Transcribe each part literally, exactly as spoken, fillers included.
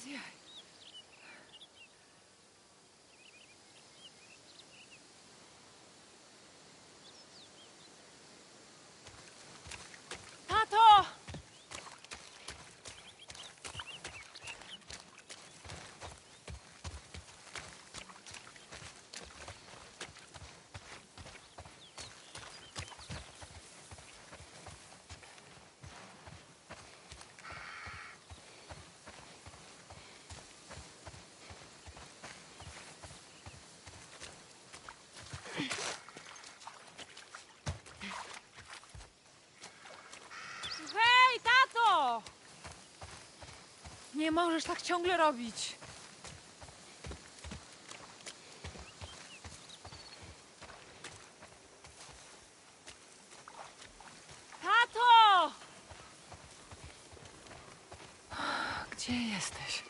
okazję. Tato! Nie możesz tak ciągle robić. Tato! Gdzie jesteś?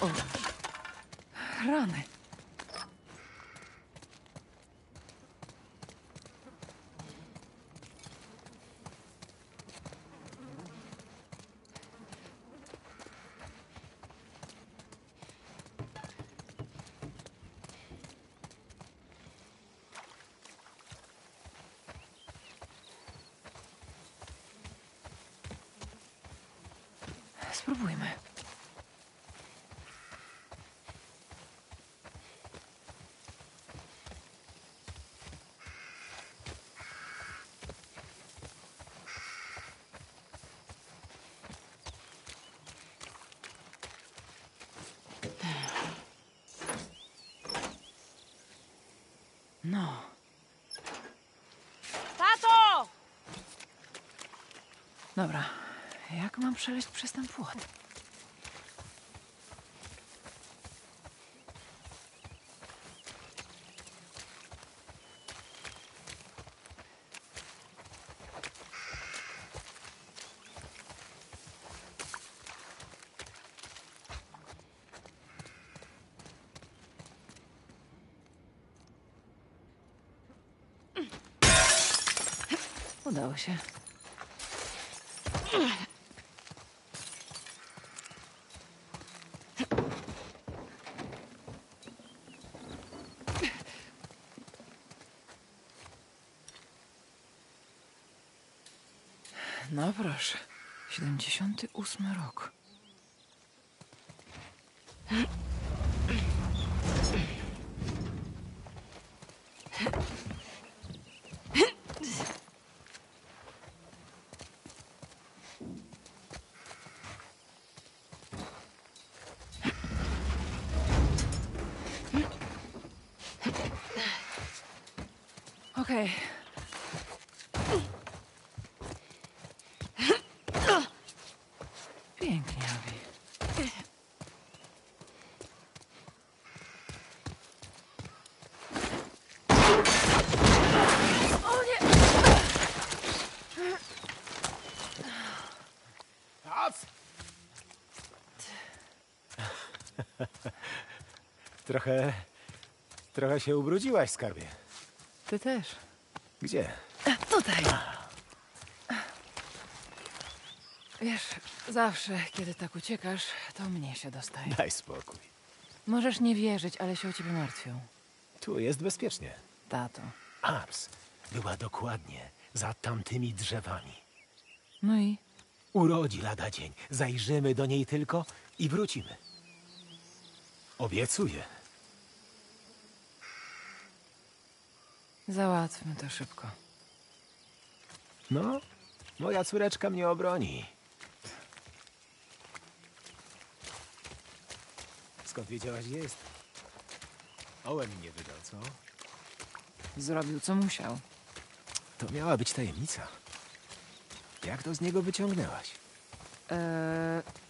O, rany. Spróbujmy. No. Tato! Dobra, jak mam przejść przez ten płot? Udało się. No proszę, siedemdziesiąty ósmy rok. Okej. Pięknie, Abby. O nie! Trochę... Trochę się ubrudziłaś, skarbie. Ty też. Gdzie? Tutaj. Wiesz, zawsze, kiedy tak uciekasz, to mnie się dostaje. Daj spokój. Możesz nie wierzyć, ale się o ciebie martwią. Tu jest bezpiecznie. Tato. Ars była dokładnie za tamtymi drzewami. No i? Urodzi lada dzień. Zajrzymy do niej tylko i wrócimy. Obiecuję. Załatwmy to szybko. No, moja córeczka mnie obroni. Skąd wiedziałaś, gdzie jest? Owen mnie wydał, co? Zrobił, co musiał. To miała być tajemnica. Jak to z niego wyciągnęłaś? Eee,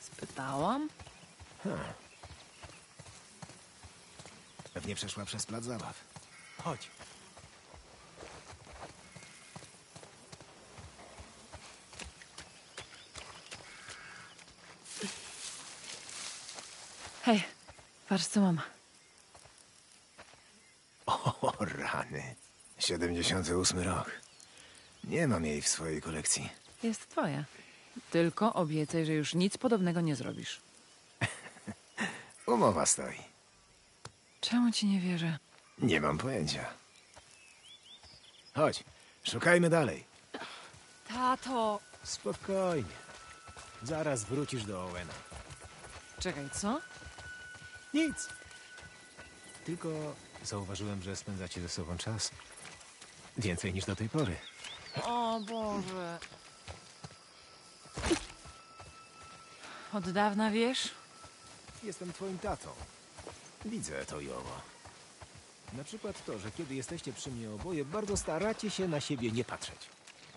spytałam? Hmm. Pewnie przeszła przez plac zabaw. Chodź. Hej, patrz co mam. O, rany. siedemdziesiąty ósmy rok. Nie mam jej w swojej kolekcji. Jest twoja. Tylko obiecaj, że już nic podobnego nie zrobisz. Umowa stoi. Czemu ci nie wierzę? Nie mam pojęcia. Chodź, szukajmy dalej. Tato! Spokojnie. Zaraz wrócisz do Owena. Czekaj, co? Nic. Tylko zauważyłem, że spędzacie ze sobą czas. Więcej niż do tej pory. O Boże. Od dawna wiesz? Jestem twoim tatą. Widzę to, Joło. Na przykład to, że kiedy jesteście przy mnie oboje, bardzo staracie się na siebie nie patrzeć.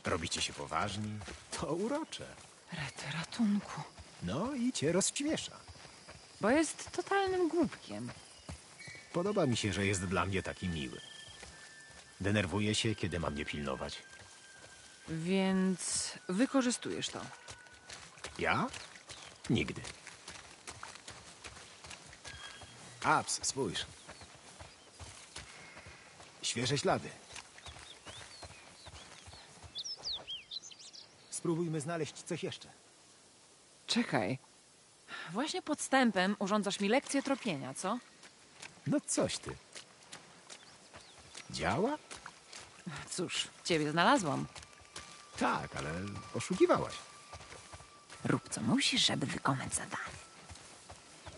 Robicie się poważni. To urocze. Rety ratunku. No i cię rozśmiesza. Bo jest totalnym głupkiem. Podoba mi się, że jest dla mnie taki miły. Denerwuje się, kiedy mam mnie pilnować. Więc wykorzystujesz to? Ja? Nigdy. Abs, spójrz. Świeże ślady. Spróbujmy znaleźć coś jeszcze. Czekaj. Właśnie podstępem urządzasz mi lekcję tropienia, co? No coś ty. Działa? Cóż, ciebie znalazłam. Tak, ale oszukiwałaś. Rób co musisz, żeby wykonać zadanie.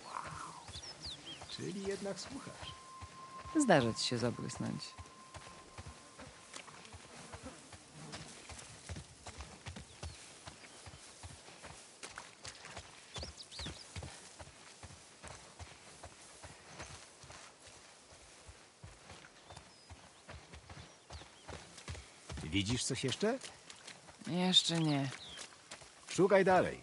Wow. Czyli jednak słuchasz. Zdarza ci się zabłysnąć. Widzisz coś jeszcze? Jeszcze nie. Szukaj dalej.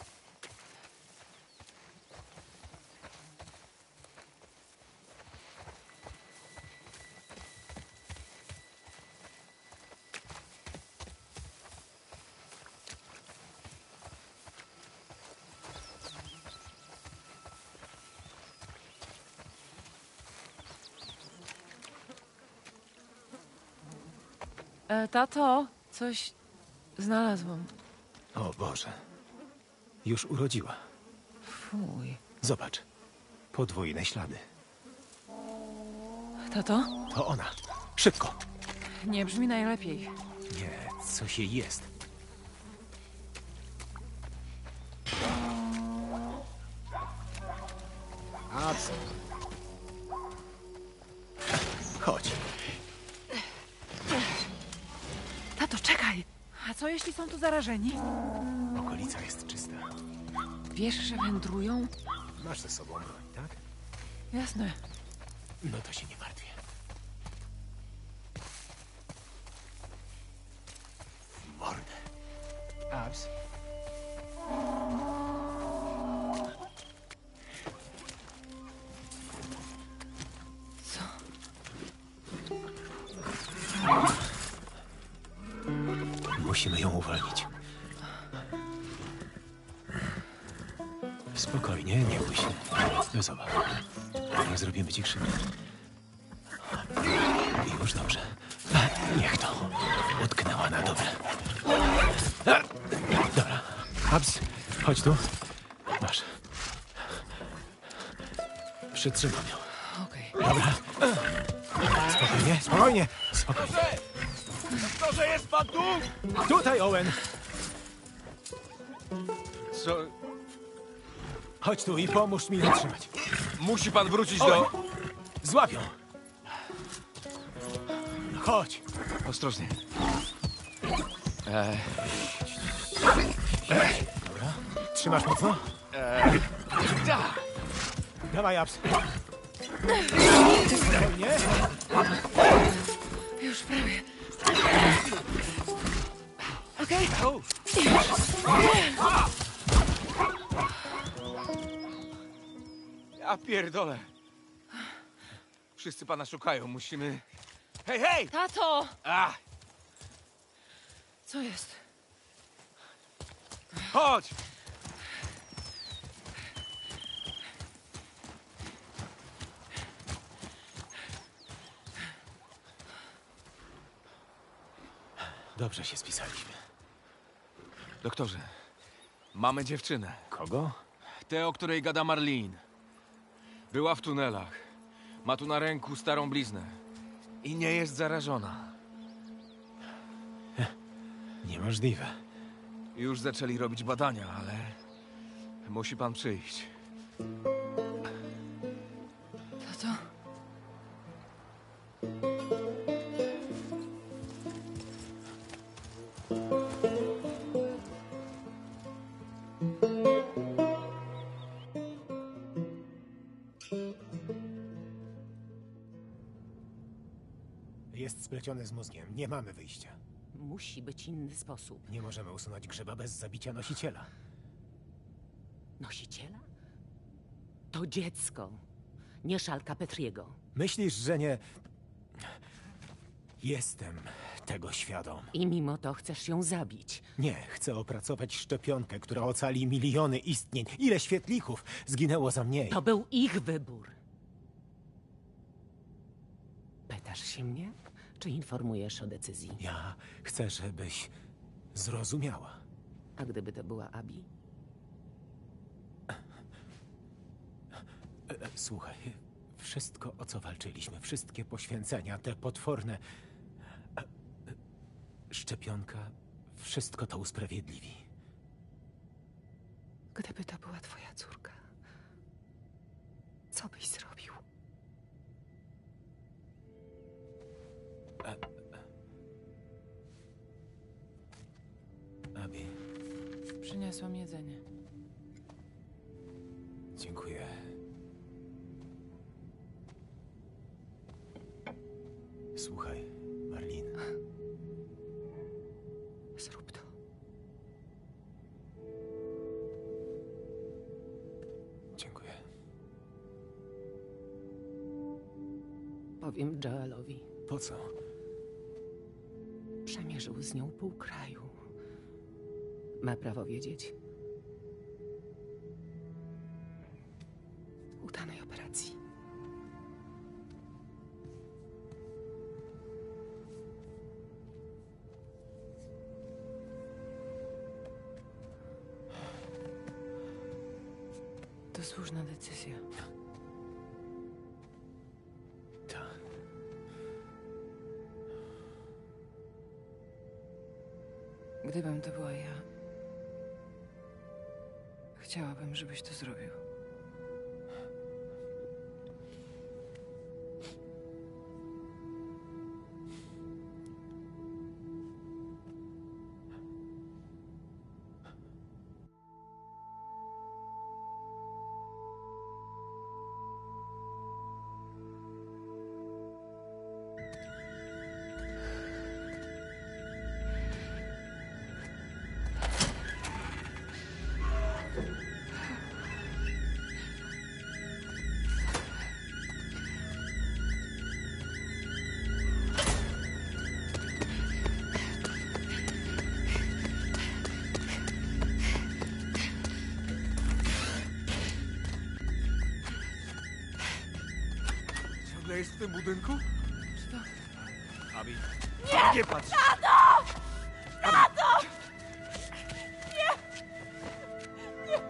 E, tato, coś znalazłam. O Boże. Już urodziła. Fuj. Zobacz. Podwójne ślady. Tato? To ona. Szybko. Nie brzmi najlepiej. Nie, coś jej jest. A co? Chodź. Tato, czekaj. A co jeśli są tu zarażeni? Okolica jest czysta. Wiesz, że wędrują? Masz ze sobą broń, tak? Jasne. No to się nie martwię. W mordę. Abs. Co? Musimy ją uwolnić. Spokojnie, nie bój się. No zobacz. Nie zrobimy ci krzywdy. Już dobrze. Niech to. Utknęła na dobre. Dobra. Abs, chodź tu. Masz. Przytrzymam ją. Okej. Okay. Dobra. Spokojnie, spokojnie. Spokojnie. To, że jest pan tu! Tutaj, Owen. Co... Chodź tu i pomóż mi ją trzymać. Musi pan wrócić do... Złap ją. Chodź. Ostrożnie. Eee. Eee. Dobra. Trzymasz mocno? Eee. Da. Dawaj, Abs. Spokojnie. Już prawie. Okej? Okay. Ja pierdolę. Wszyscy pana szukają, musimy... Hej, hej! Tato! Ach. Co jest? Chodź! Dobrze się spisaliśmy. Doktorze, mamy dziewczynę. Kogo? Tę, o której gada Marlene. Była w tunelach. Ma tu na ręku starą bliznę. I nie jest zarażona. Niemożliwe. Już zaczęli robić badania, ale... musi pan przyjść. Tato? Jest spleciony z mózgiem. Nie mamy wyjścia. Musi być inny sposób. Nie możemy usunąć grzyba bez zabicia nosiciela. Nosiciela? To dziecko. Nie szalka Petriego. Myślisz, że nie... Jestem tego świadom. I mimo to chcesz ją zabić. Nie, chcę opracować szczepionkę, która ocali miliony istnień. Ile świetlików zginęło za mniej. To był ich wybór. Pytasz się mnie? Czy informujesz o decyzji? Ja chcę, żebyś zrozumiała. A gdyby to była Abby? Słuchaj, wszystko, o co walczyliśmy, wszystkie poświęcenia, te potworne... Szczepionka, wszystko to usprawiedliwi. Gdyby to była twoja córka, co byś zrobił? Abby. Przyniosłam jedzenie. Dziękuję. Słuchaj, Marlene. Zrób to. Dziękuję. Powiem Joelowi. Po co? Przemierzył z nią pół kraju. Ma prawo wiedzieć. Udanej operacji. To słuszna decyzja. Gdybym to była ja, chciałabym, żebyś to zrobił. Jest w tym budynku? Czy to... Abby... Nie! Nie patrz! Tato! Tato! Nie! Nie! Nie!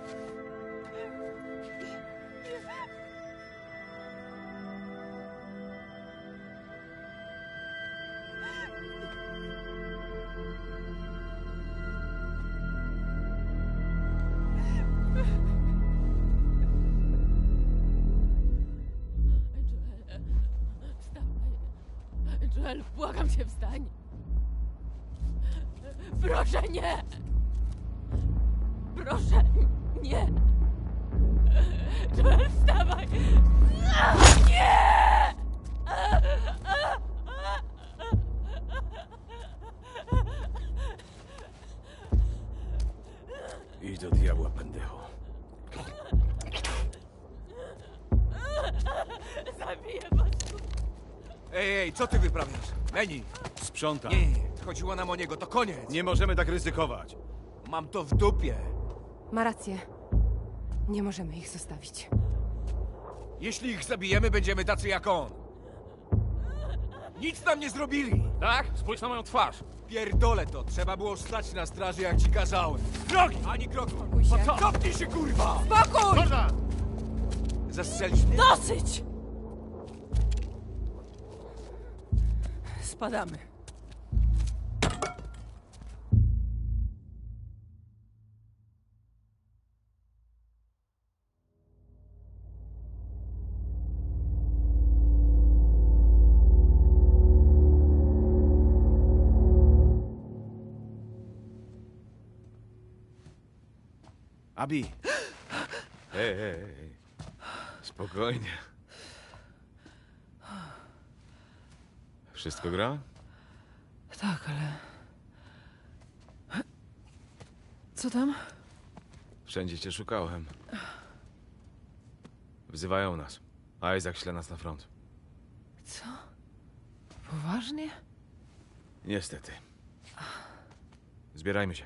Joel, błagam cię, wstań! Proszę, nie! Proszę, nie! Joel, wstawaj! Nie! Idź do diabła, pendejo. Zabiję was! Ej, ej, co ty wyprawiasz? Manny! Sprzątam. Nie, chodziło nam o niego, to koniec. Nie możemy tak ryzykować. Mam to w dupie. Ma rację. Nie możemy ich zostawić. Jeśli ich zabijemy, będziemy tacy jak on. Nic nam nie zrobili. Tak? Spójrz na moją twarz. Pierdolę to. Trzeba było stać na straży, jak ci kazałem. Drogi! Ani kroku. Spokój się. Cofnij się, kurwa! Spokój! Można! Zastrzelić mnie. Dosyć! Spadamy. Abby! Hej, hej, hej. Spokojnie. Wszystko gra? Tak, ale... Co tam? Wszędzie cię szukałem. Wzywają nas. A Isaac śle nas na front. Co? Poważnie? Niestety. Zbierajmy się.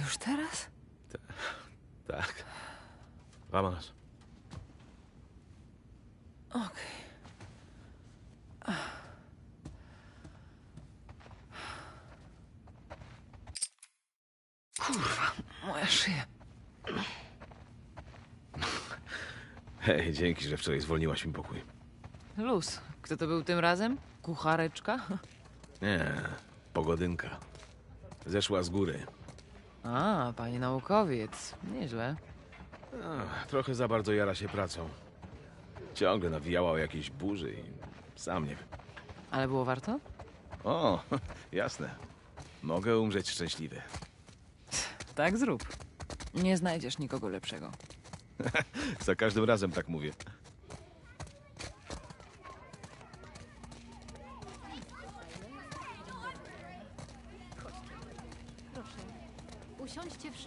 Już teraz? Ta, tak. Vámonos. Okej. Okay. Kurwa, moja szyja. Hej, dzięki, że wczoraj zwolniłaś mi pokój. Luz. Kto to był tym razem? Kuchareczka? Nie, pogodynka. Zeszła z góry. A, pani naukowiec. Nieźle. Ach, trochę za bardzo jara się pracą. Ciągle nawijała o jakiejś burzy i sam nie wiem. Ale było warto? O, jasne. Mogę umrzeć szczęśliwy. Tak zrób. Nie znajdziesz nikogo lepszego. Za każdym razem tak mówię.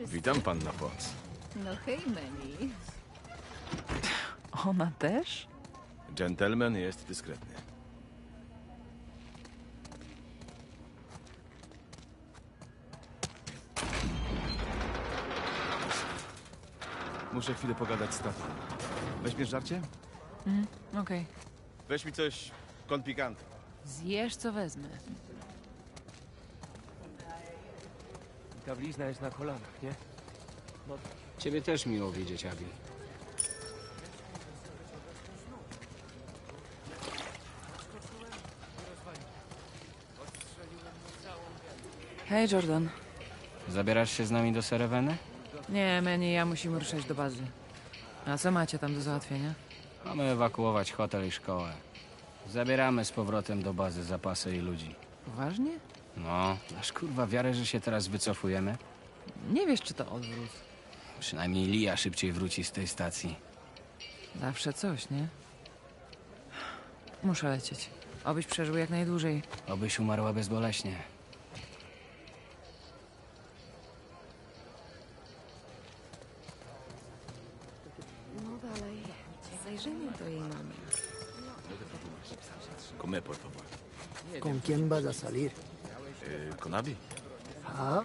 Witam, panna Potts. No hej, Manny. Ona też? Dżentelmen jest dyskretny. Muszę chwilę pogadać z tatą. Weźmiesz żarcie? Mhm, okej. Okay. Weź mi coś konpikant. Zjesz, co wezmę. Ta blizna jest na kolanach, nie? No. Ciebie też miło widzieć, Abby. Hej, Jordan. Zabierasz się z nami do Serevany? Nie, Manny i ja musimy ruszać do bazy. A co macie tam do załatwienia? Mamy ewakuować hotel i szkołę. Zabieramy z powrotem do bazy zapasy i ludzi. Poważnie? No, masz kurwa wiarę, że się teraz wycofujemy? Nie wiesz, czy to odwrót. Przynajmniej Lia szybciej wróci z tej stacji. Zawsze coś, nie? Muszę lecieć. Obyś przeżył jak najdłużej. Obyś umarła bezboleśnie. No dalej. Zajrzyjmy do jej mamy. Come, por favor. Con quién vas a salir? Con Abby. A?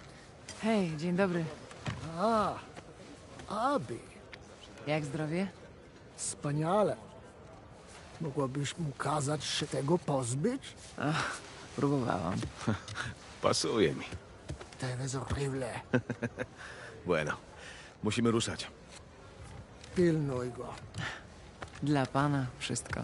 Hej, dzień dobry. A, Abby. Jak zdrowie? Wspaniale. Mogłabyś mu kazać się tego pozbyć? Ach, próbowałam. Pasuje mi. To jest horrible. Bueno, musimy ruszać. Pilnuj go. Dla pana wszystko.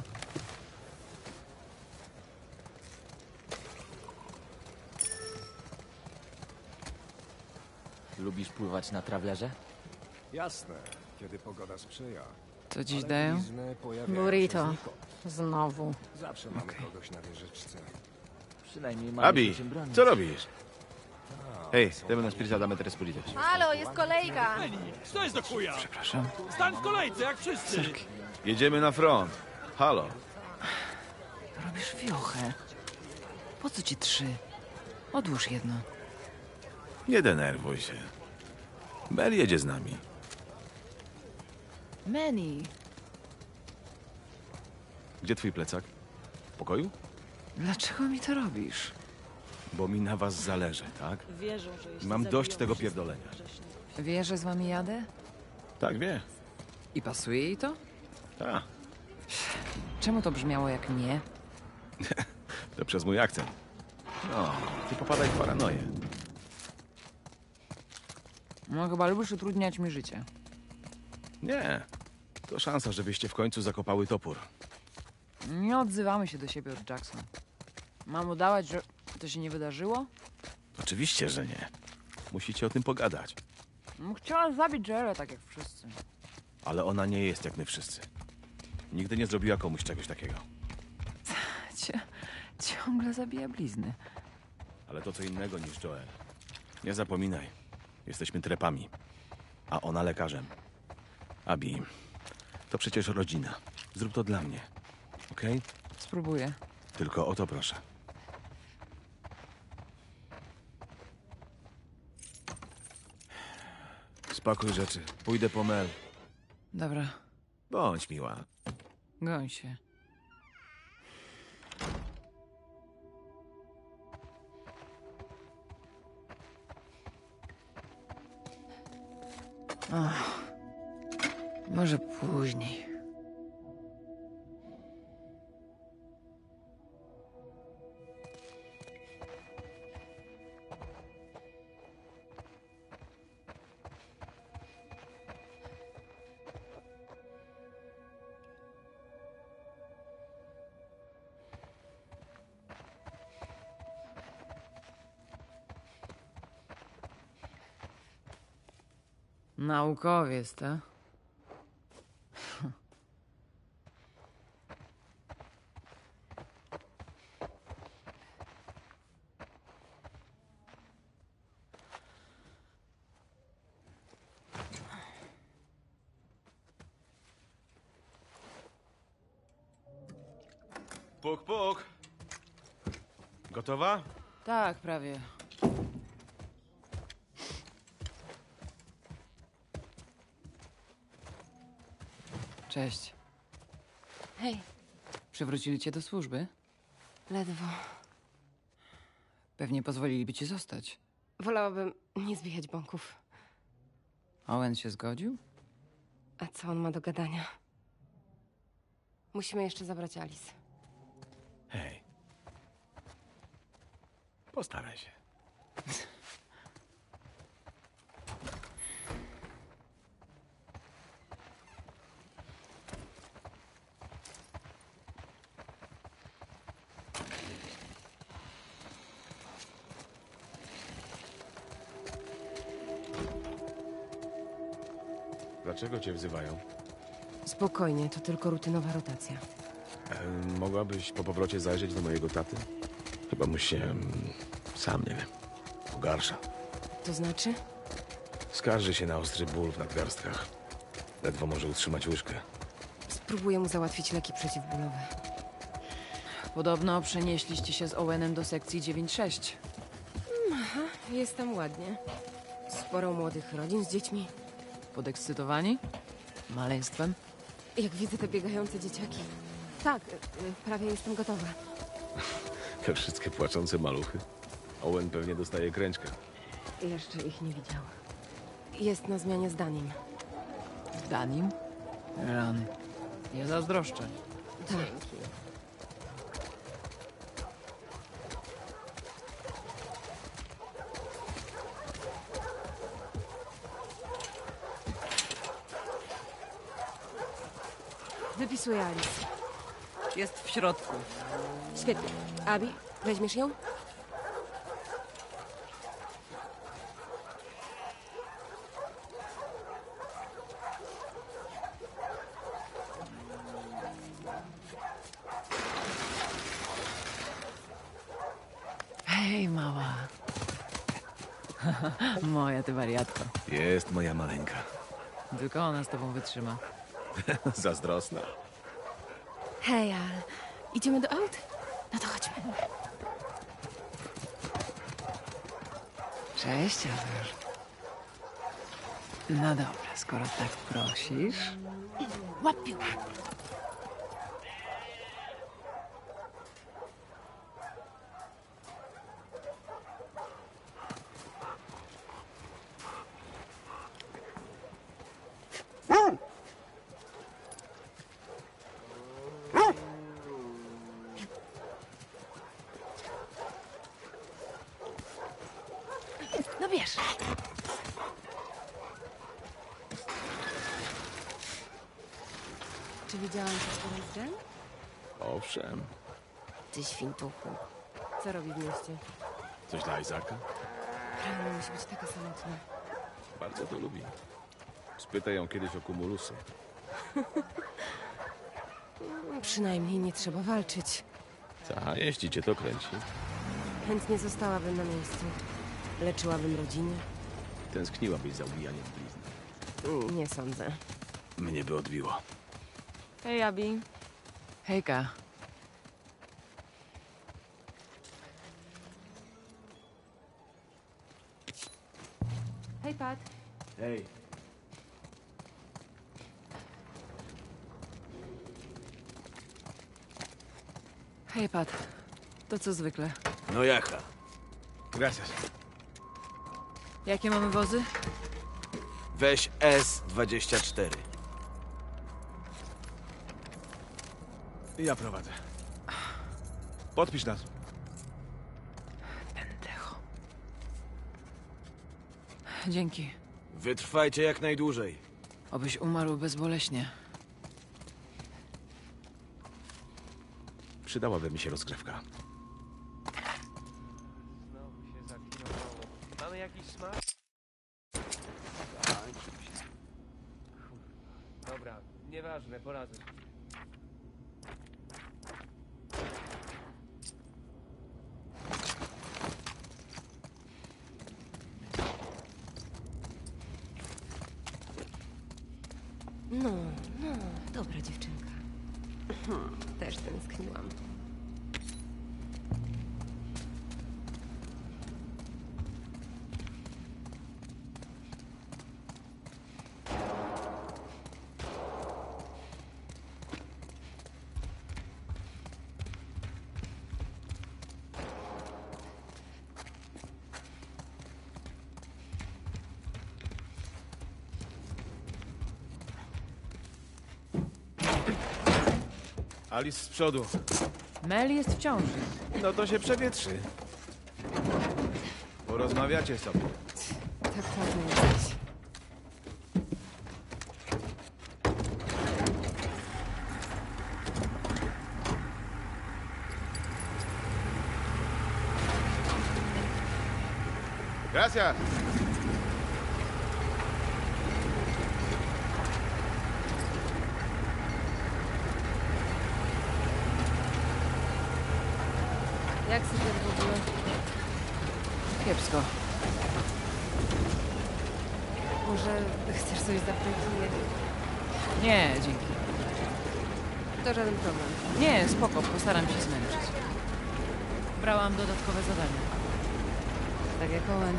Lubisz pływać na trawlerze? Jasne, kiedy pogoda sprzyja. Co dziś dają? Burrito. Znowu. Zawsze mamy okay. kogoś na wieżyczce. Przynajmniej mamy Abby, co robisz? Hej, temu na spiryta damy teraz politycznie. Halo, jest kolejka. Co jest do chuja? Przepraszam. Stań w kolejce, jak wszyscy. Serki. Jedziemy na front. Halo. Robisz wiochę. Po co ci trzy? Odłóż jedno. Nie denerwuj się. Mel jedzie z nami. Manny. Gdzie twój plecak? pokoju? Dlaczego mi to robisz? Bo mi na was zależy, tak? Wierzę, że mam dość tego pierdolenia. Wie, że z wami jadę? Tak, wie. I pasuje jej to? Tak. Czemu to brzmiało jak nie? To przez mój akcent. No, ty popadaj w paranoję. No, chyba lubisz utrudniać mi życie. Nie. To szansa, żebyście w końcu zakopały topór. Nie odzywamy się do siebie od Jackson. Mam udawać, że to się nie wydarzyło? Oczywiście, że nie. Musicie o tym pogadać. Chciała zabić Joela, tak jak wszyscy. Ale ona nie jest jak my wszyscy. Nigdy nie zrobiła komuś czegoś takiego. Cie, ciągle zabija blizny. Ale to co innego niż Joel. Nie zapominaj. Jesteśmy trepami. A ona lekarzem. Abby, to przecież rodzina. Zrób to dla mnie. Okej? Okay? Spróbuję. Tylko o to proszę. Spakuj rzeczy. Pójdę po Mel. Dobra. Bądź miła. Goń się. Ach, może później. Naukowiec, tak? Puk, puk. Gotowa? Tak, prawie. Cześć. Hej. Przywrócili cię do służby? Ledwo. Pewnie pozwoliliby ci zostać. Wolałabym nie zbijać bąków. Owen się zgodził? A co on ma do gadania? Musimy jeszcze zabrać Alice. Hej. Postaraj się. Dlaczego cię wzywają? Spokojnie, to tylko rutynowa rotacja. E, mogłabyś po powrocie zajrzeć do mojego taty? Chyba mu się... sam nie wiem... pogarsza. To znaczy? Skarży się na ostry ból w nadgarstkach. Ledwo może utrzymać łyżkę. Spróbuję mu załatwić leki przeciwbólowe. Podobno przenieśliście się z Owenem do sekcji dziewięć sześć. Aha, jest tam ładnie. Sporo młodych rodzin z dziećmi. Podekscytowani? Maleństwem? Jak widzę te biegające dzieciaki. Tak, prawie jestem gotowa. Te wszystkie płaczące maluchy. Owen pewnie dostaje kręćkę. Jeszcze ich nie widziała. Jest na zmianie z Danim. Z Danim? Rany. Nie zazdroszczę. Dzięki. Wypisuję Alice. Jest w środku. Świetnie. Abby, weźmiesz ją? Hej, mała. Moja ty wariatko. Jest moja maleńka. Tylko ona z tobą wytrzyma. Zazdrosna. Hej, Al. Idziemy do aut? No to chodźmy. Cześć, Azur. No dobra, skoro tak prosisz... Łapiła. No wiesz. Czy widziałam coś tam? Owszem. Ty świntuchu. Co robi w mieście? Coś dla Isaaca? Rano musi być taka samotna. Bardzo to lubi. Spytaj ją kiedyś o kumulusy. Przynajmniej nie trzeba walczyć. Ta, jeśli cię to kręci. Chętnie zostałabym na miejscu. Leczyłabym rodzinę. Tęskniłabyś za ubijaniem blizny. Nie sądzę. Mnie by odbiło. Hej, Abby. Hejka. Hej, Pat. Hej. Hej, Pat. To co zwykle. No jaka. Gracias. Jakie mamy wozy? Weź S dwadzieścia cztery. Ja prowadzę. Podpisz nas. Pendecho. Dzięki. Wytrwajcie jak najdłużej. Obyś umarł bezboleśnie. Przydałaby mi się rozgrzewka. Dobra, nieważne, poradzę. No, no, dobra dziewczynka. Też tęskniłam. Alice z przodu. Mel jest w ciąży. No to się przewietrzy. Porozmawiacie sobie. Tak, tak, tak. Gracias. Jak sobie w ogóle? Kiepsko. Może chcesz coś z Afryki? Nie, dzięki. To żaden problem. Nie, spoko, postaram się zmęczyć. Brałam dodatkowe zadania. Tak jak Owen.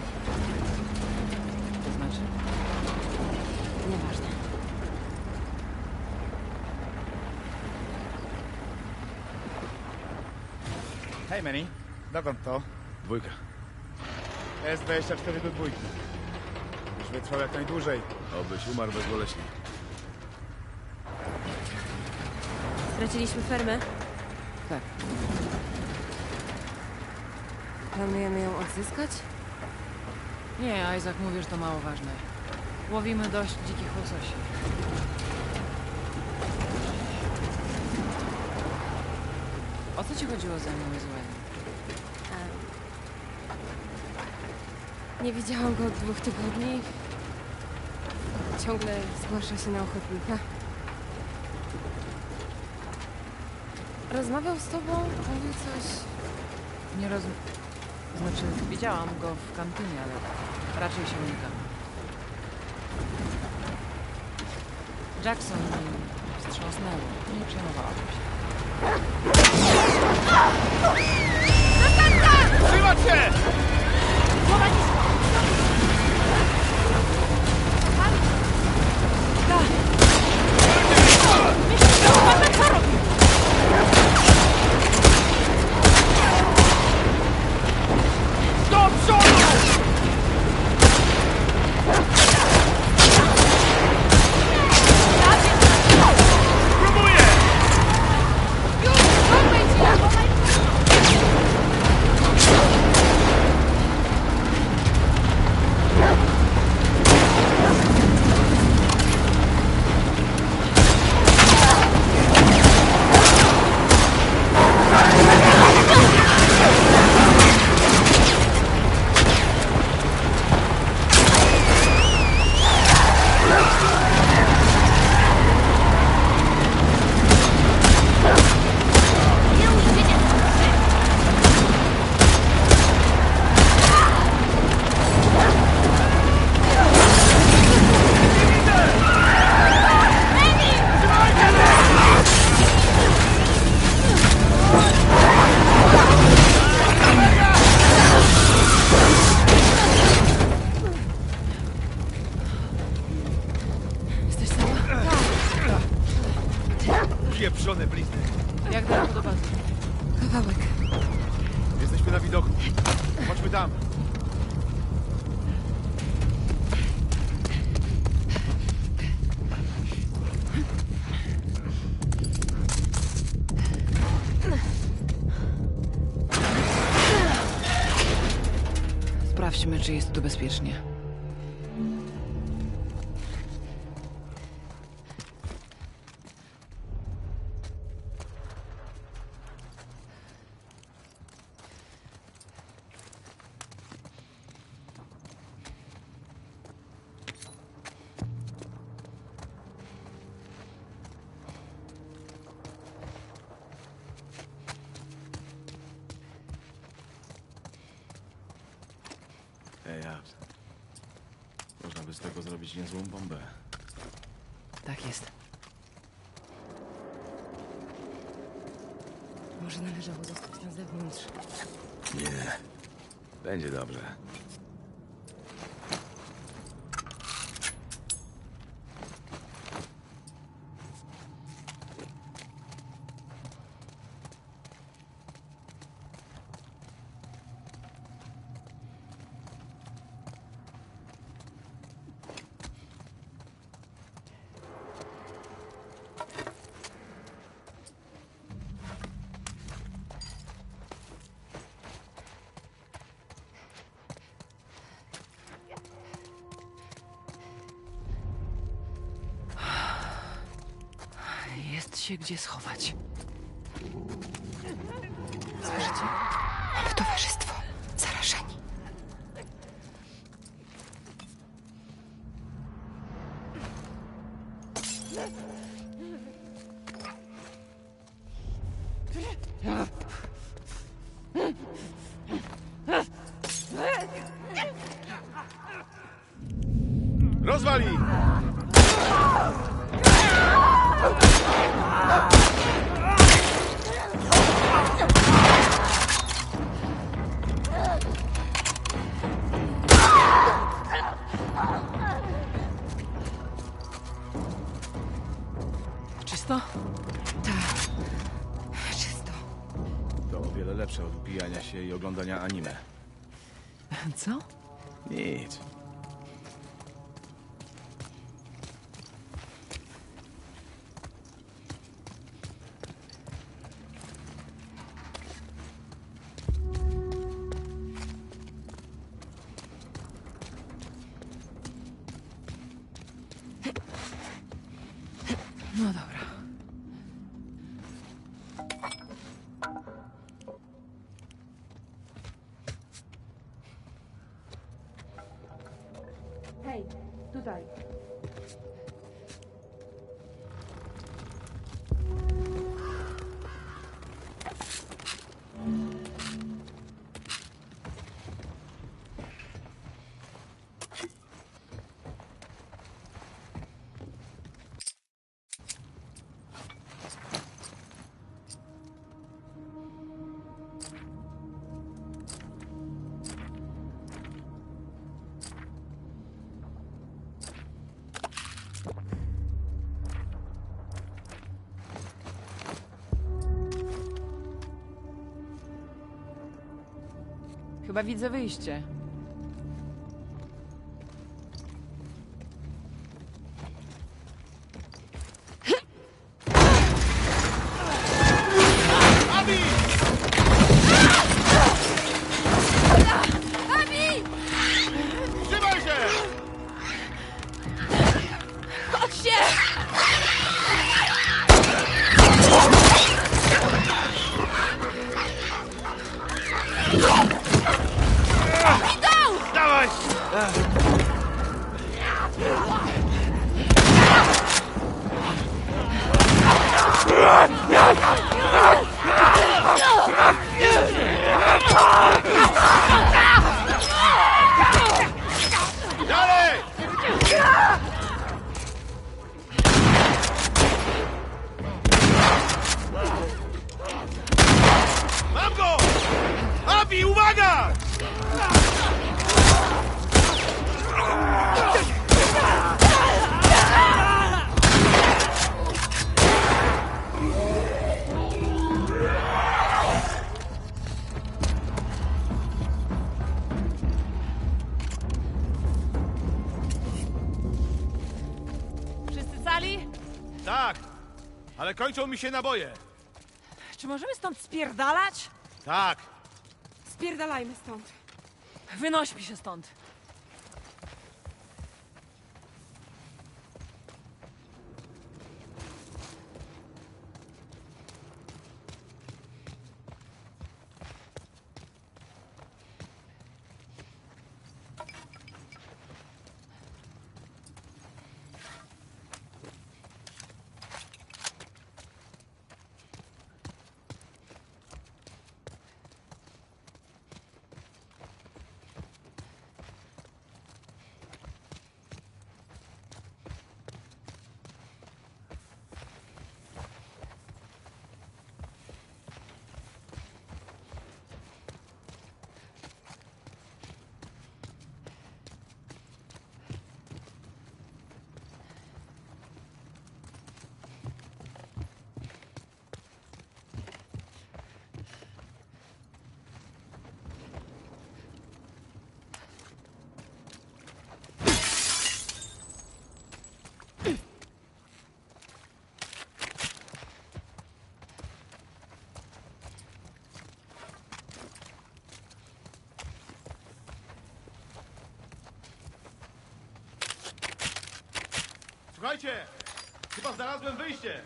To znaczy? Nieważne. Hej, Manny. Dokąd to? Dwójka. S dwadzieścia cztery do dwójki. Już wytrwał jak najdłużej. Obyś umarł bezboleśnie. Straciliśmy fermę? Tak. Planujemy ją odzyskać? Nie, Isaac mówi, że to mało ważne. Łowimy dość dzikich łososi. O co ci chodziło za mną, złego? Nie widziałam go od dwóch tygodni. Ciągle zgłasza się na ochotnika. Rozmawiał z tobą? Mówił coś... Nie rozum... Znaczy, widziałam go w kantynie, ale raczej się unikam. Jackson mi wstrząsnęło. Nie przejmowałam się. Następca! Trzymać się! Do przodu! Pieprzone blizny. Jak daleko do bazy? Kawałek. Jesteśmy na widoku. Chodźmy tam. Sprawdźmy, czy jest tu bezpiecznie. Niezłą bombę. Tak jest. Może należało zostać na zewnątrz. Nie. Będzie dobrze. Gdzie schować? Słyszycie? W towarzystwo. Zarażeni. Rozwali! I oglądania anime. Co? Nic. No dobra. Chyba widzę wyjście. Abby! Abby! Trzymaj się! Chodź się! Uwaga! Tak, ale kończą mi się naboje. Czy możemy stąd spierdalać? Tak. Spierdalajmy stąd. Wynośmy się stąd. Słuchajcie! Chyba znalazłem wyjście!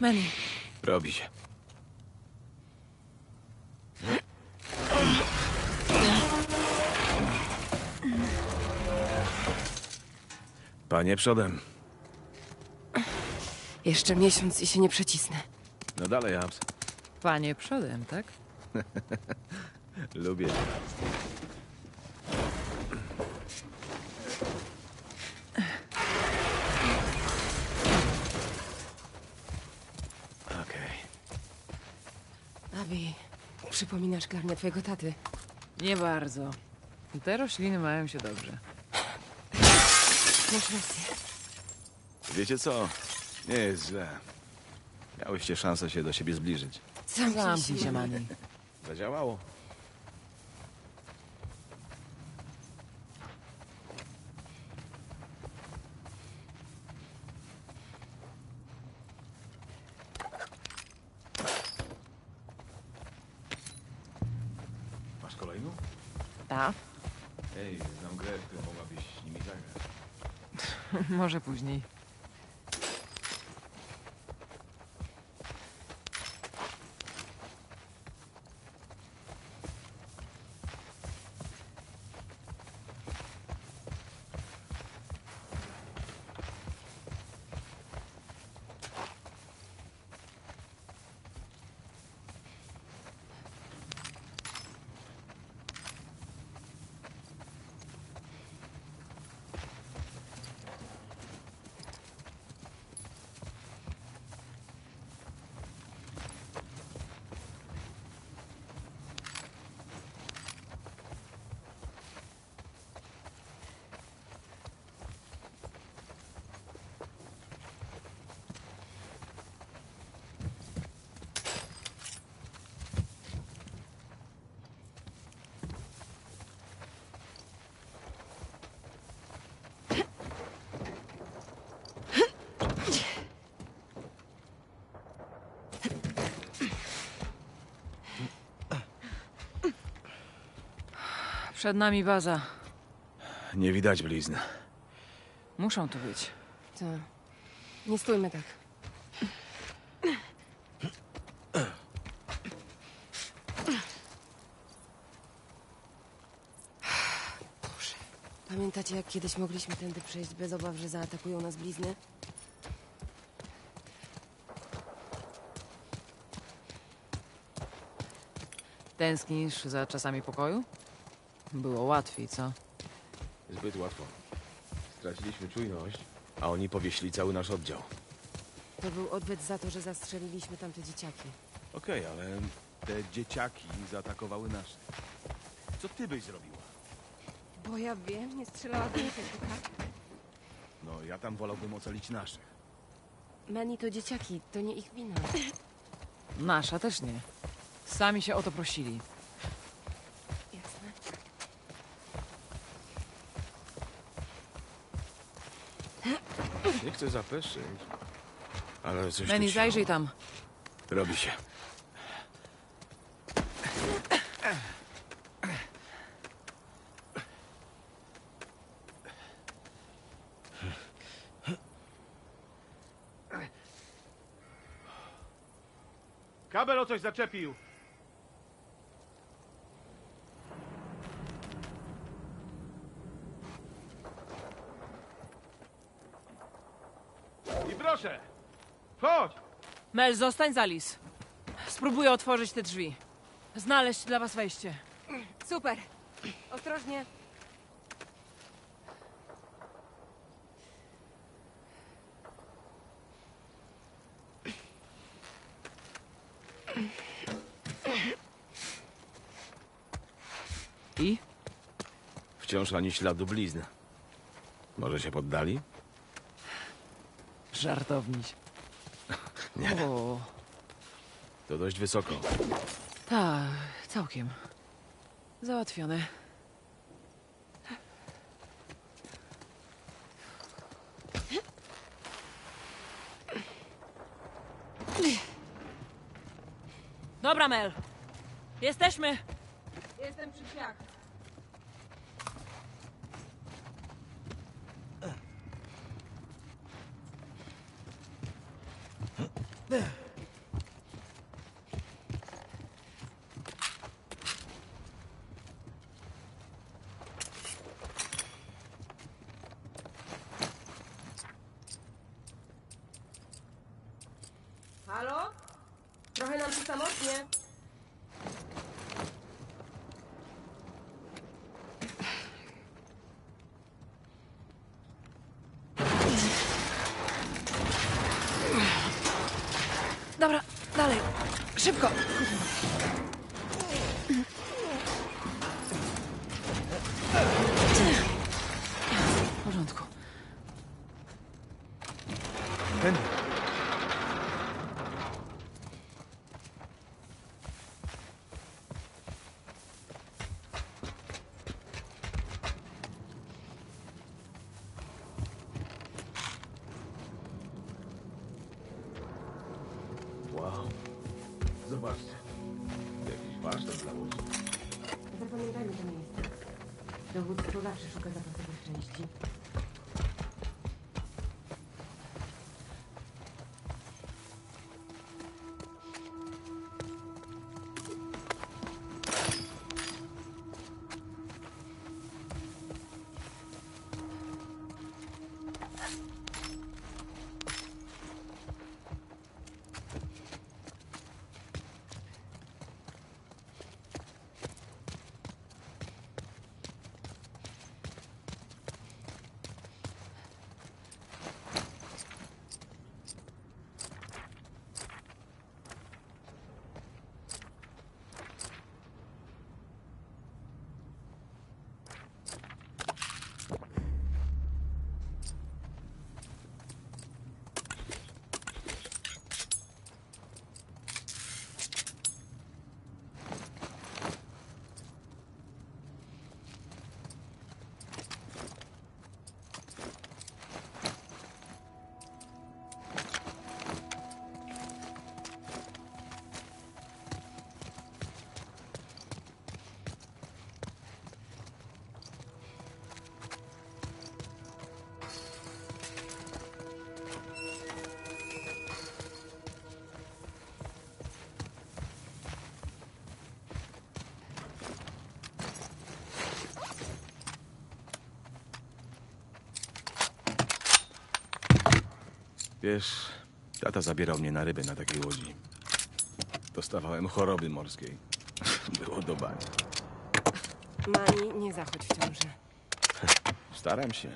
Manny. Robi się. Panie przodem. Jeszcze miesiąc i się nie przecisnę. No dalej, Abs. Panie przodem, tak? Lubię. Przypominasz Klarnie twojego taty. Nie bardzo. Te rośliny mają się dobrze. Masz rację. Wiecie co? Nie jest źle. Miałyście szansę się do siebie zbliżyć. Zamknij się, Manny. Zadziałało. Może później. Przed nami baza. Nie widać blizn. Muszą tu być. To... Nie stójmy tak. Boże. Pamiętacie, jak kiedyś mogliśmy tędy przejść bez obaw, że zaatakują nas blizny? Tęsknisz za czasami pokoju? Było łatwiej, co? Zbyt łatwo. Straciliśmy czujność, a oni powiesili cały nasz oddział. To był odwet za to, że zastrzeliliśmy tamte dzieciaki. Okej, ale te dzieciaki zaatakowały nasze. Co ty byś zrobiła? Bo ja wiem, nie strzelałabym w dzieciaki. No, ja tam wolałbym ocalić naszych. Manny, to dzieciaki, to nie ich wina. Nasza też nie. Sami się o to prosili. Jasne. Nie chcę zapeszyć, ale coś Manny, zajrzyj tam. Robi się. Kabel o coś zaczepił. I proszę, chodź. Mel, zostań z Alice. Spróbuję otworzyć te drzwi. Znaleźć dla was wejście. Super. Ostrożnie. I? Wciąż ani śladu blizn. Może się poddali? Żartowniś. Nie. O. To dość wysoko. Tak, całkiem. Załatwione. Dobra, Mel. Jesteśmy. Jestem przy drzwiach. Halo? Trochę nam się samotnie. Dobra, dalej. Szybko. W porządku. Ten. Wow. Zobaczcie. Jakiś warsztat dla łódź. Zapamiętajmy to miejsce. Dowództwo zawsze szuka zapasowych części. Wiesz, tata zabierał mnie na ryby na takiej łodzi. Dostawałem choroby morskiej. Było do bani. Mani, nie zachodź w ciąży. Staram się.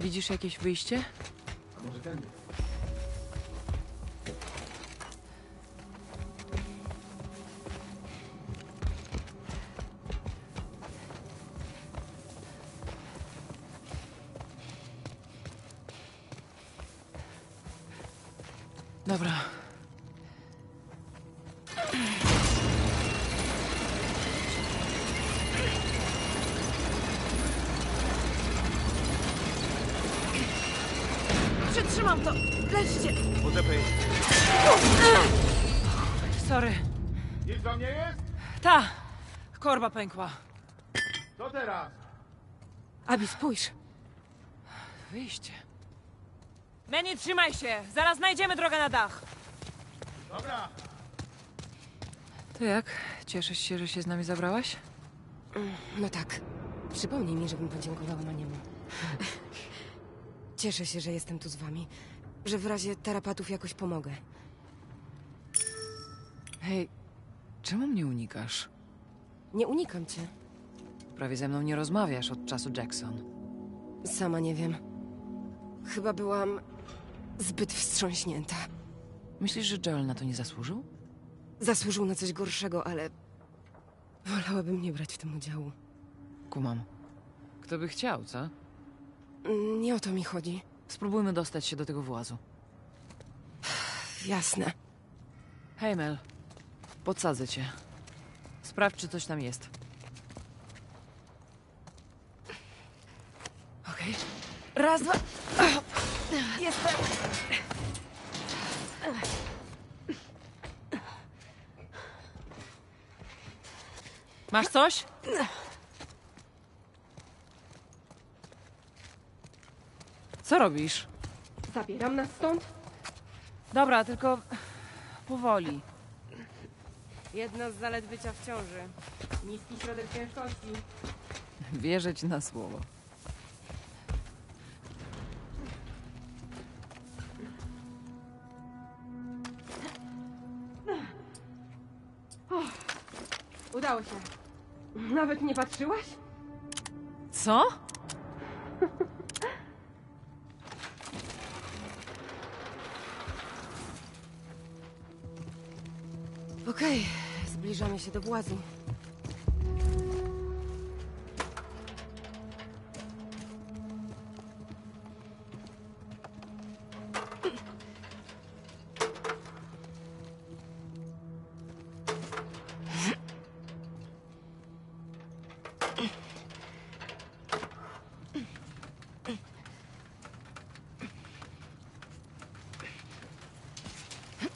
Widzisz jakieś wyjście? A może ten? Dobra. Trzymam to! Lećcie! Podepij. Sorry. Nic do mnie jest? Ta! Korba pękła. Co teraz? Abby, spójrz. Wyjście. Manny, trzymaj się! Zaraz znajdziemy drogę na dach. Dobra. To jak? Cieszysz się, że się z nami zabrałaś? No tak. Przypomnij mi, żebym podziękowała Maniemu. Cieszę się, że jestem tu z wami, że w razie tarapatów jakoś pomogę. Hej, czemu mnie unikasz? Nie unikam cię. Prawie ze mną nie rozmawiasz od czasu Jackson. Sama nie wiem. Chyba byłam zbyt wstrząśnięta. Myślisz, że Joel na to nie zasłużył? Zasłużył na coś gorszego, ale wolałabym nie brać w tym udziału. Kumam. Kto by chciał, co? Nie o to mi chodzi. Spróbujmy dostać się do tego włazu. Jasne. Hej, Mel. Podsadzę cię. Sprawdź, czy coś tam jest. Okej. Okay. Raz, dwa... Jestem... Masz coś? Co robisz? Zabieram nas stąd? Dobra, tylko powoli. Jedna z zalet bycia w ciąży. Niski środek ciężkości. Wierzę ci na słowo. O, udało się. Nawet nie patrzyłaś? Co? Okej, okay, zbliżamy się do władzy.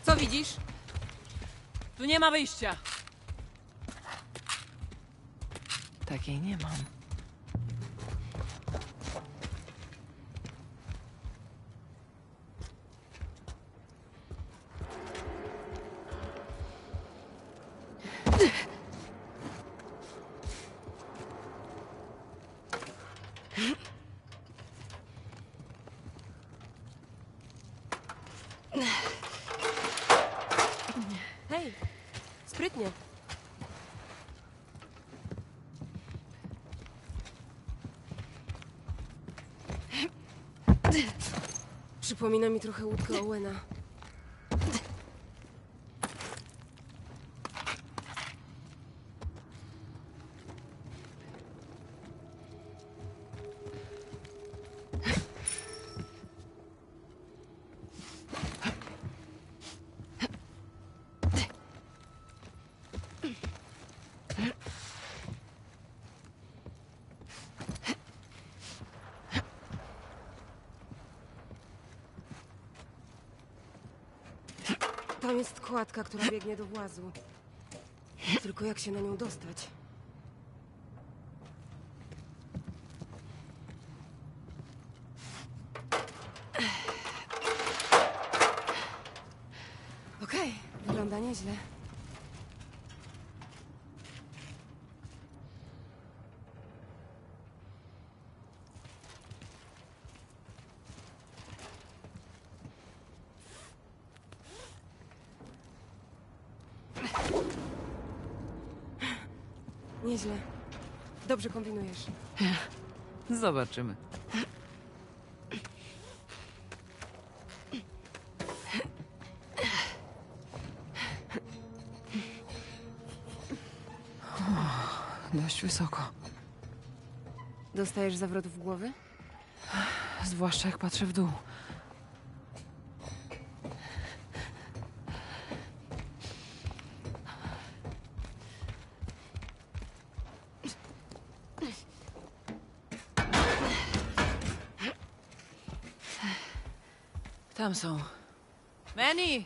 Co widzisz? Tu nie ma wyjścia. Takiej nie mam. sprytnie. Przypomina mi trochę łódkę Owena. Tam jest kładka, która biegnie do włazu. Tylko jak się na nią dostać? Okej, okay, wygląda nieźle. Nieźle. Dobrze kombinujesz. Zobaczymy. O, dość wysoko. Dostajesz zawrot w głowy? Zwłaszcza jak patrzę w dół. Tam są. Manny,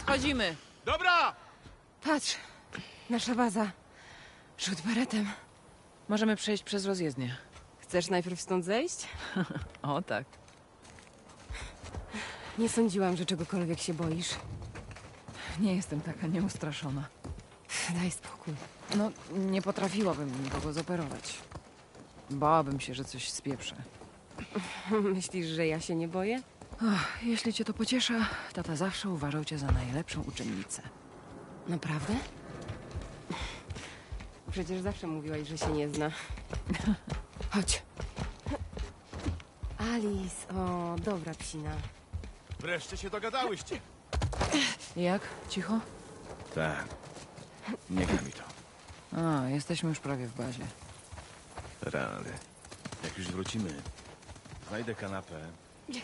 schodzimy. Dobra! Patrz, nasza baza. Rzut beretem. Możemy przejść przez rozjezdnię. Chcesz najpierw stąd zejść? O tak. Nie sądziłam, że czegokolwiek się boisz. Nie jestem taka nieustraszona. Daj spokój. No, nie potrafiłabym nikogo zoperować. Bałabym się, że coś spieprzę. Myślisz, że ja się nie boję? Ach, jeśli cię to pociesza, tata zawsze uważał cię za najlepszą uczennicę. Naprawdę? Przecież zawsze mówiłaś, że się nie zna. Chodź. Alice, o, dobra psina. Wreszcie się dogadałyście. Jak? Cicho? Tak. Nie gra mi to. A, jesteśmy już prawie w bazie. Rany. Jak już wrócimy, znajdę kanapę.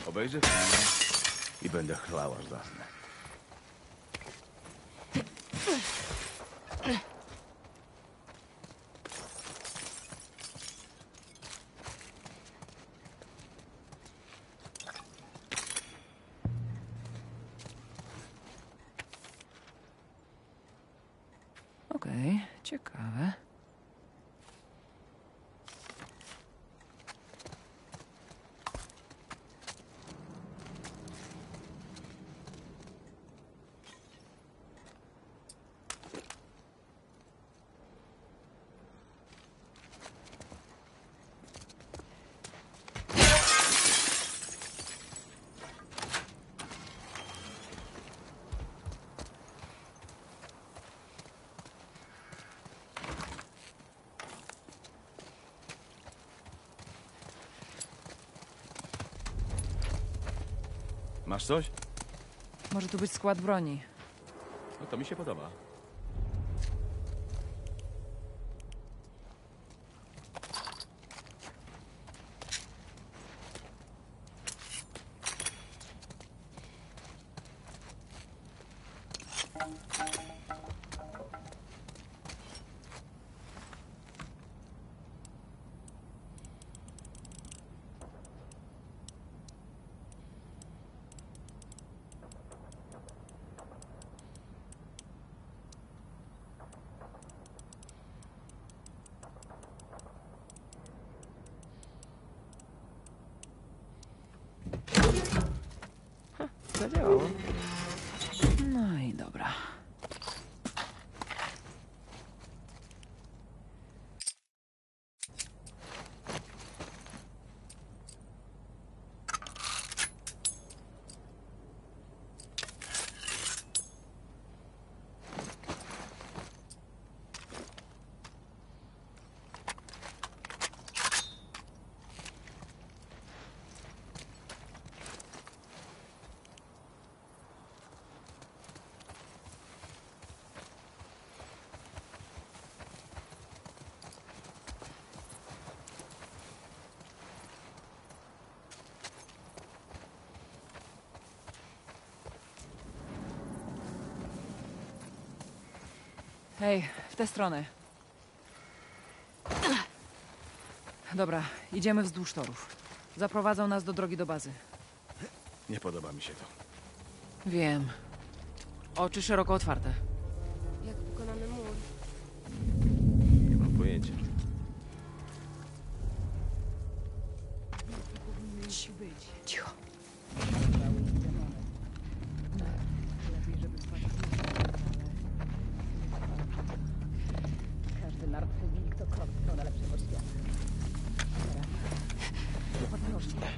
Obejrzę i będę chlała aż zasnę. Okej, okay, ciekawe. Masz coś? Może tu być skład broni. No to mi się podoba. Zadziałało. No i dobra. Hej, w tę stronę. Dobra, idziemy wzdłuż torów. Zaprowadzą nas do drogi do bazy. Nie podoba mi się to. Wiem. Oczy szeroko otwarte. Jak pokonany mur. Nie mam pojęcia. Musi być. Cicho. Każdy martwy wilk to krok w stronę lepszego świata. Odnośnie.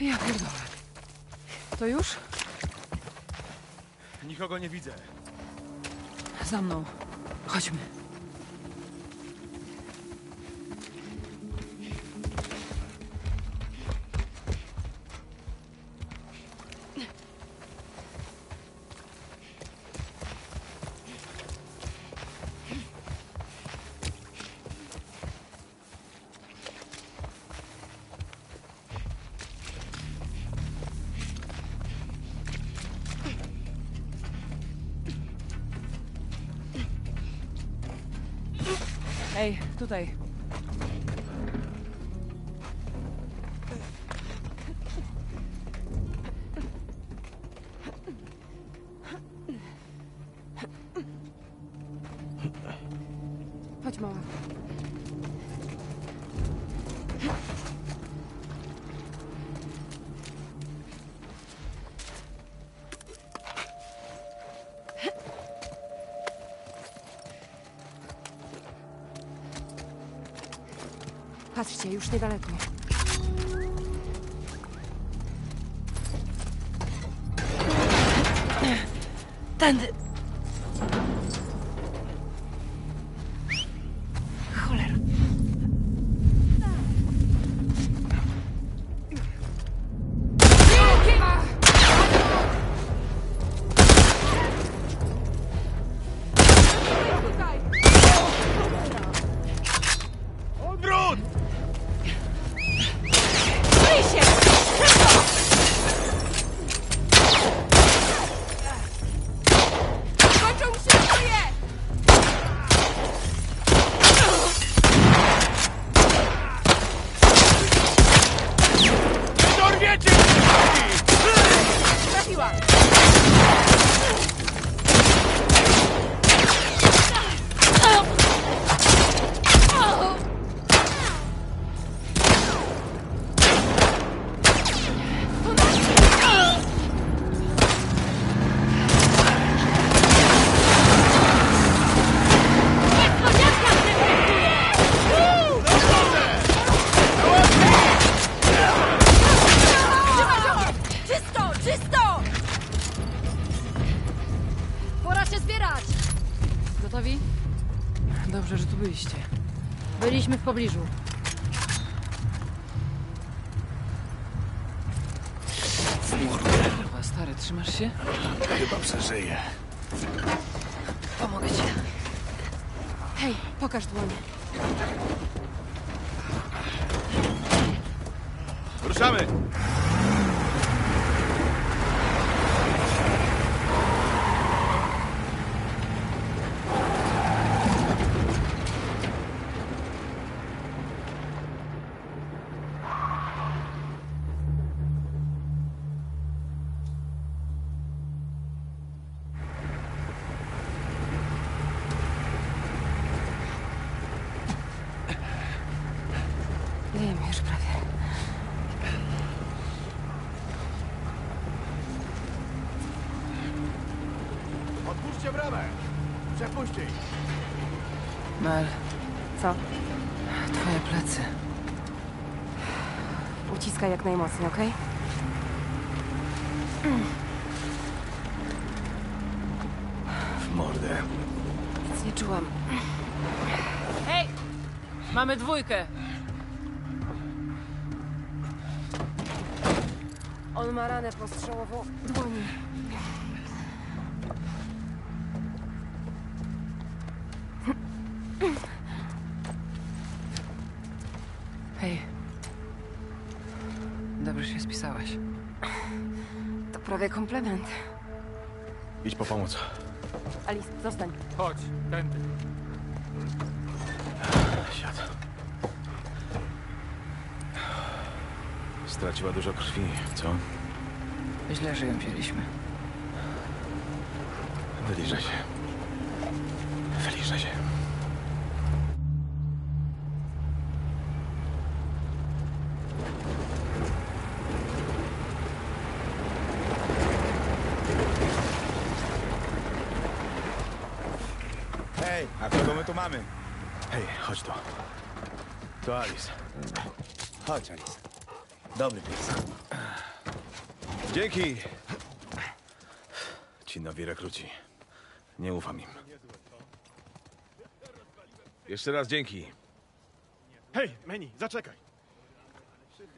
Ja pierdolę. To już? Nikogo nie widzę. Za mną. Chodźmy. Ej, tutaj. Chodź, mała. Patrzcie, już niedaleko. Tędy. Cholera. Odwrót! zbierać! Gotowi? Dobrze, że tu byliście. Byliśmy w pobliżu. Kurwa, stary, trzymasz się? Chyba przeżyję. Pomogę ci. Hej, pokaż dłonie. Ruszamy! Mel. Co? Twoje plecy. Uciskaj jak najmocniej, okej? Okay? W mordę. Nic nie czułam. Hej! Mamy dwójkę. On ma ranę postrzałową w dłoni. Hej. Dobrze się spisałaś. To prawie komplement. Idź po pomoc. Alice, zostań. Chodź, tędy. Siad. Straciła dużo krwi, co? Źle, że ją wzięliśmy. Wyliżę się. Wyliżę się. Mamy. Hej, chodź tu. To Alice. Chodź, Alice. Dobry pies. Dzięki. Ci nowi rekruci. Nie ufam im. Jeszcze raz dzięki. Hej, Manny, zaczekaj.